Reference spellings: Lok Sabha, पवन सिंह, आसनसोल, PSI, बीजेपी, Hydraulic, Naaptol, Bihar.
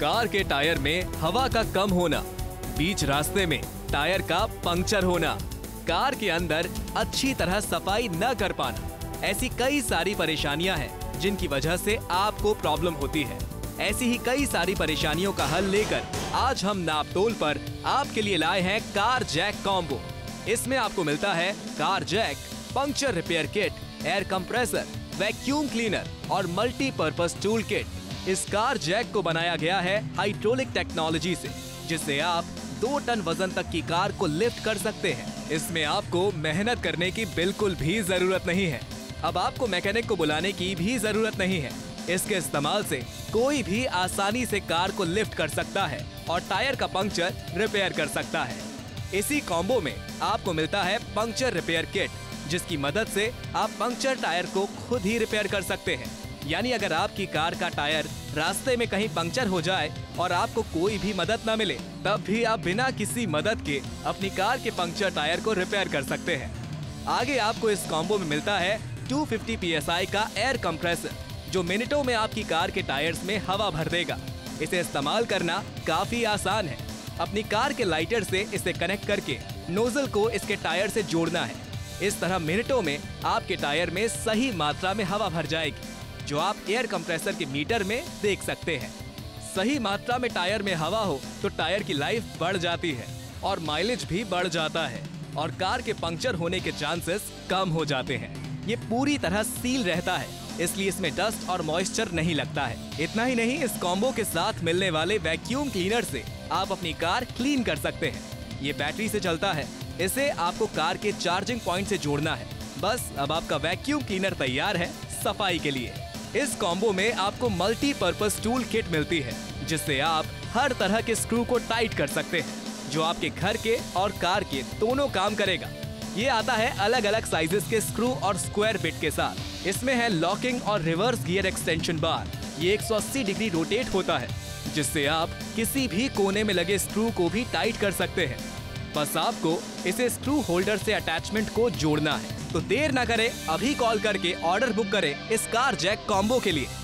Car के tyre में हवा का कम होना, बीच रास्ते में टायर का पंक्चर होना, कार के अंदर अच्छी तरह सफाई न कर पाना, ऐसी कई सारी परेशानियां हैं जिनकी वजह से आपको प्रॉब्लम होती है। ऐसी ही कई सारी परेशानियों का हल लेकर आज हम नापतोल पर आपके लिए लाए हैं कार जैक कॉम्बो। इसमें आपको मिलता है car jack, puncture repair kit, air compressor, vacuum cleaner और मल्टीपर्पज टूल किट। इस कार जैक को बनाया गया है हाइड्रोलिक टेक्नोलॉजी से, जिससे आप 2 टन वजन तक की कार को लिफ्ट कर सकते हैं। इसमें आपको मेहनत करने की बिल्कुल भी जरूरत नहीं है। अब आपको मैकेनिक को बुलाने की भी जरूरत नहीं है। इसके इस्तेमाल से कोई भी आसानी से कार को लिफ्ट कर सकता है और टायर का पंक्चर रिपेयर कर सकता है। इसी कॉम्बो में आपको मिलता है पंक्चर रिपेयर किट, जिसकी मदद से आप पंक्चर टायर को खुद ही रिपेयर कर सकते हैं। यानी अगर आपकी कार का टायर रास्ते में कहीं पंक्चर हो जाए और आपको कोई भी मदद ना मिले, तब भी आप बिना किसी मदद के अपनी कार के पंक्चर टायर को रिपेयर कर सकते हैं। आगे आपको इस कॉम्बो में मिलता है 250 PSI का एयर कंप्रेसर, जो मिनटों में आपकी कार के टायर्स में हवा भर देगा। इसे इस्तेमाल करना काफी आसान है। अपनी कार के लाइटर से इसे कनेक्ट करके नोजल को इसके टायर से जोड़ना है। इस तरह मिनटों में आपके टायर में सही मात्रा में हवा भर जाएगी, जो आप एयर कंप्रेसर के मीटर में देख सकते हैं। सही मात्रा में टायर में हवा हो तो टायर की लाइफ बढ़ जाती है और माइलेज भी बढ़ जाता है और कार के पंक्चर होने के चांसेस कम हो जाते हैं। ये पूरी तरह सील रहता है, इसलिए इसमें डस्ट और मॉइस्चर नहीं लगता है। इतना ही नहीं, इस कॉम्बो के साथ मिलने वाले वैक्यूम क्लीनर से आप अपनी कार क्लीन कर सकते हैं। ये बैटरी से चलता है। इसे आपको कार के चार्जिंग पॉइंट से जोड़ना है। बस अब आपका वैक्यूम क्लीनर तैयार है सफाई के लिए। इस कॉम्बो में आपको मल्टीपर्पज टूल किट मिलती है, जिससे आप हर तरह के स्क्रू को टाइट कर सकते हैं, जो आपके घर के और कार के दोनों काम करेगा। ये आता है अलग अलग साइजेस के स्क्रू और स्क्वायर बिट के साथ। इसमें है लॉकिंग और रिवर्स गियर एक्सटेंशन बार। ये 180 डिग्री रोटेट होता है, जिससे आप किसी भी कोने में लगे स्क्रू को भी टाइट कर सकते हैं। बस आपको इसे स्क्रू होल्डर से अटैचमेंट को जोड़ना है। तो देर ना करें, अभी कॉल करके ऑर्डर बुक करें इस कार जैक कॉम्बो के लिए।